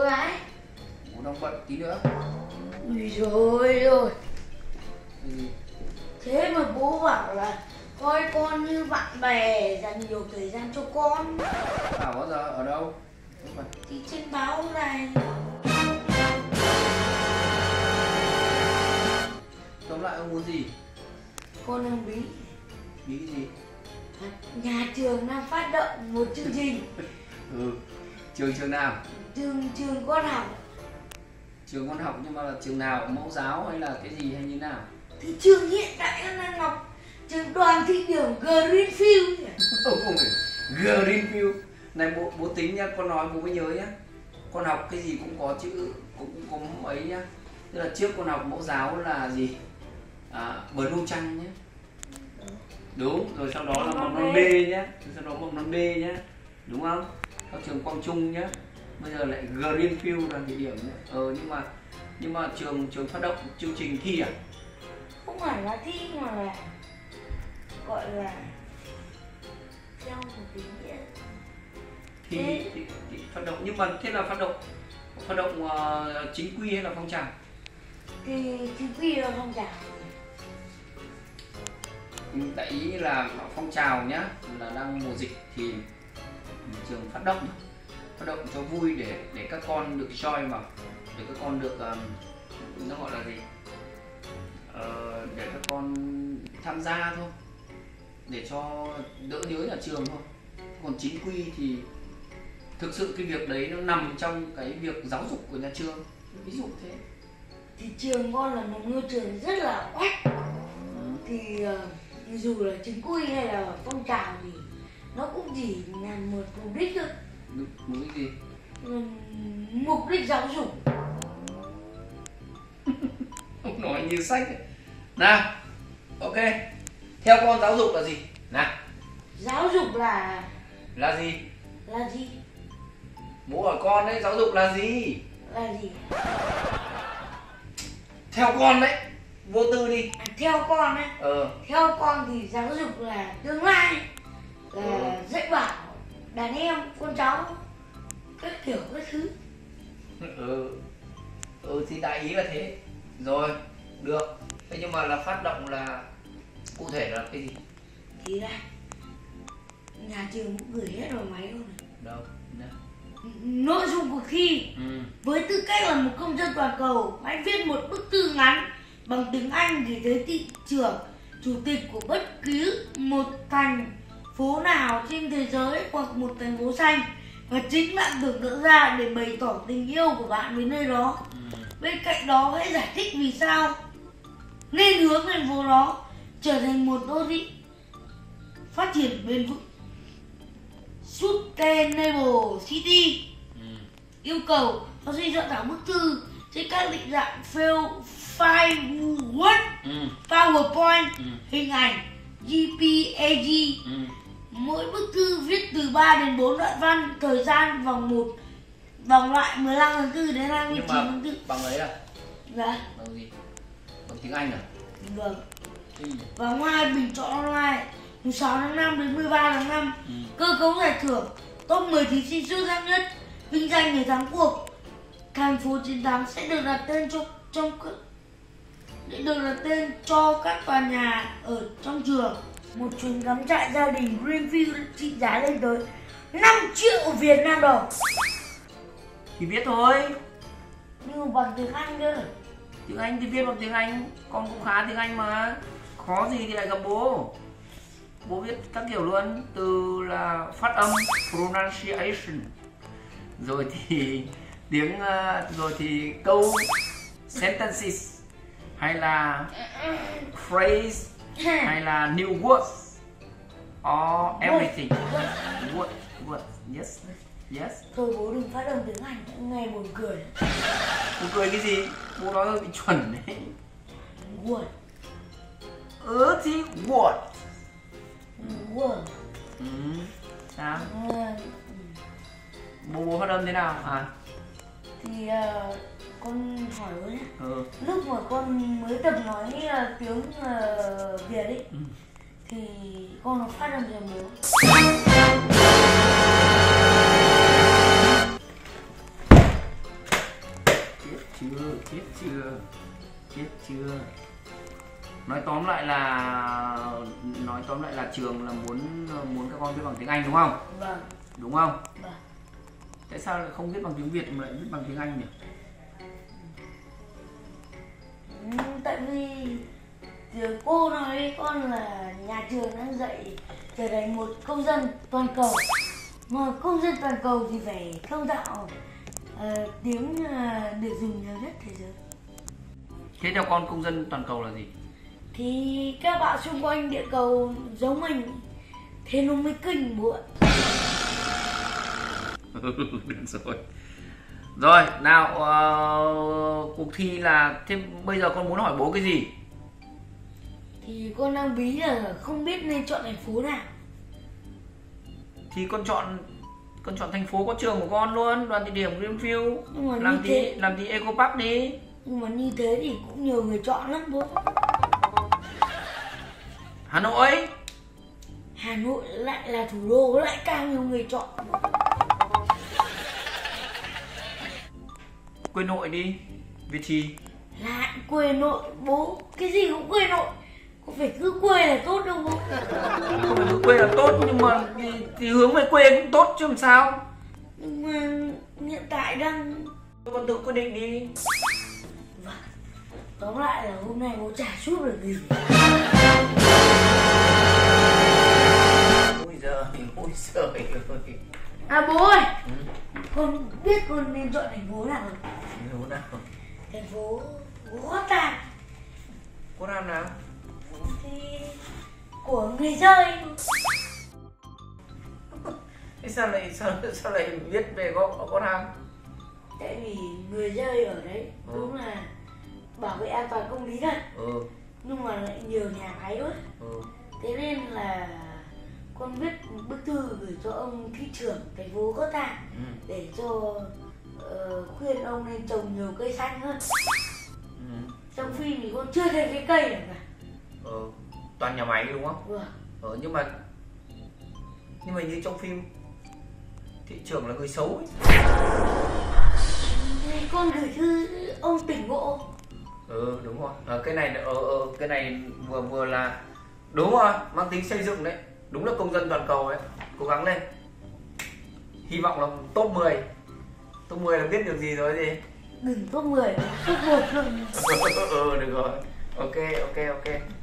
bữa ấy. Bố đang bận tí nữa. Ui trời ơi. Thế mà bố bảo là coi con như bạn bè, dành nhiều thời gian cho con. À bao giờ ở đâu? Thì trên báo này. Tóm lại ông muốn gì? Con đang bí. Bí cái gì? À, nhà trường đang phát động một chương trình. Ừ. Trường nào? Trường con học. Trường con học nhưng mà là trường nào? Mẫu giáo hay là cái gì hay như thế nào? Thì trường hiện tại con đang học trường Đoàn Thị Điểm Greenfield. Greenfield. Này bố tính nhá, con nói bố mới nhớ nhá. Con học cái gì cũng có chữ, cũng có ấy nhá. Tức là trước con học mẫu giáo là gì? À, bờ trăng nhé. Đúng, rồi sau đó là mầm non B nhé. Rồi sau đó mầm non B nhé. Đúng không? Các trường Quang Trung nhé. Bây giờ lại Greenfield là địa điểm nhé. Nhưng mà trường phát động chương trình thi à? Không phải là thi mà là gọi là theo một ý nghĩa. Thì phát động, nhưng mà thế là phát động chính quy hay là phong trào? Thì chính quy là phong trào. Tại ý là phong trào nhá, là đang mùa dịch thì trường phát động cho vui để các con được join vào, để các con được nó gọi là gì, để các con tham gia thôi, để cho đỡ nhớ nhà trường thôi. Còn chính quy thì thực sự cái việc đấy nó nằm trong cái việc giáo dục của nhà trường, ví dụ thế. Thì trường con là một ngôi trường rất là oách. Thì dù là chính quy hay là phong trào thì nó cũng chỉ là một mục đích thôi. Mục đích gì? Mục đích giáo dục. Ông nói như sách ấy. Nào, ok. Theo con giáo dục là gì? Nào. Giáo dục là... Là gì? Là gì? Bố hỏi con đấy, giáo dục là gì? Là gì? Theo con đấy. Vô tư đi. À, theo con ấy. Theo con thì giáo dục là tương lai, là dạy bảo đàn em, con cháu, các kiểu các thứ. Thì đại ý là thế. Rồi, được. Thế nhưng mà là phát động là cụ thể là cái gì? Thì là nhà trường cũng gửi hết vào máy rồi. Đâu? Nội dung cuộc thi với tư cách là một công dân toàn cầu, hãy viết một bức thư ngắn bằng tiếng Anh gửi tới thị trưởng, chủ tịch của bất cứ một thành phố nào trên thế giới hoặc một thành phố xanh và chính bạn tưởng tượng ra để bày tỏ tình yêu của bạn với nơi đó. Bên cạnh đó hãy giải thích vì sao nên hướng thành phố đó trở thành một đô thị phát triển bền vững, Sustainable City. Yêu cầu nó xây dựng thảo bức thư trên các định dạng file Word, PowerPoint, hình ảnh, JPEG. Mỗi bức thư viết từ 3 đến 4 đoạn văn, thời gian vòng 1, vòng loại 15 tháng 4 đến 29 tháng 4. Bằng ấy à? Dạ. Bằng gì? Bằng tiếng Anh à? Vâng. Và ngoài bình chọn online, 16 tháng 5 đến 13 tháng 5, cơ cấu giải thưởng, top 10 thí sinh xuất sắc nhất, vinh danh người thắng cuộc, thành phố chiến thắng sẽ được đặt tên cho các tòa nhà ở trong trường. Một chuyến cắm trại gia đình Greenfield trị giá lên tới 5 triệu Việt Nam đồng. Thì viết thôi. Nhưng bằng tiếng Anh cơ. Tiếng Anh thì viết bằng tiếng Anh. Con cũng khá tiếng Anh mà. Khó gì thì lại gặp bố. Bố viết các kiểu luôn. Từ là phát âm, pronunciation. Rồi thì tiếng, rồi thì câu, sentences, hay là phrase, hay là new words, or everything. Word, yes. Thôi bố đừng phát âm tiếng Anh, nghe buồn cười. Buồn cười cái gì? Bố nói hơi bị chuẩn đấy. Word. Thì word. Word. Sao? Bố phát âm thế nào? À? Thì con hỏi bố nhé. Lúc mà con mới tập nói tiếng Việt ấy, thì con nó phát âm giùm bố. chưa, chết chưa, chết chưa. Nói tóm lại là trường là muốn các con biết bằng tiếng Anh đúng không? Vâng. Đúng không? Vâng. Tại sao lại không biết bằng tiếng Việt mà lại biết bằng tiếng Anh nhỉ? Tại vì cô nói với con là nhà trường đang dạy trở thành một công dân toàn cầu. Mà công dân toàn cầu thì phải thông thạo tiếng được dùng nhiều nhất thế giới. Thế theo con công dân toàn cầu là gì? Thì các bạn xung quanh địa cầu giống mình, thế nó mới kinh bụi. Được rồi. Rồi, nào cuộc thi là thế bây giờ con muốn hỏi bố cái gì? Thì con đang bí là không biết nên chọn thành phố nào. Thì con chọn thành phố có trường của con luôn, Đoàn Thị Điểm, Greenfield. Làm tí Eco Park đi. Nhưng mà như thế thì cũng nhiều người chọn lắm bố. Hà Nội lại là thủ đô lại càng nhiều người chọn. Quê nội đi, Việt Trì. Lại quê nội bố, cái gì cũng quê nội. Cũng phải cứ quê là tốt đâu bố. Không phải cứ quê là tốt nhưng mà thì hướng về quê cũng tốt chứ làm sao. Nhưng mà hiện tại đang... Con tự quyết định đi. Vâng, tóm lại là hôm nay bố chả giúp được gì. Ôi giời ơi. À bố ơi, con biết con nên chọn thành phố nào rồi. Thành phố nào? Thành phố Gotham. Gotham nào? Thì... của người chơi. Sao lại biết về Gotham? Tại vì người chơi ở đấy đúng là bảo vệ an toàn công lý thôi. Nhưng mà lại nhiều nhà máy quá. Thế nên là con viết bức thư gửi cho ông thị trưởng thành phố Gotham để cho khuyên ông nên trồng nhiều cây xanh hơn. Trong phim thì con chưa thấy cái cây nào cả. Toàn nhà máy đúng không? Vâng. Nhưng mà như trong phim thị trưởng là người xấu ấy. Thì con gửi thư ông tỉnh ngộ. Đúng rồi. Cái này vừa là đúng rồi, mang tính xây dựng đấy. Đúng là công dân toàn cầu ấy, cố gắng lên. Hy vọng là top 10. Top 10 là biết được gì rồi gì? Đừng top 10, top 1 thôi. Được rồi. Ok.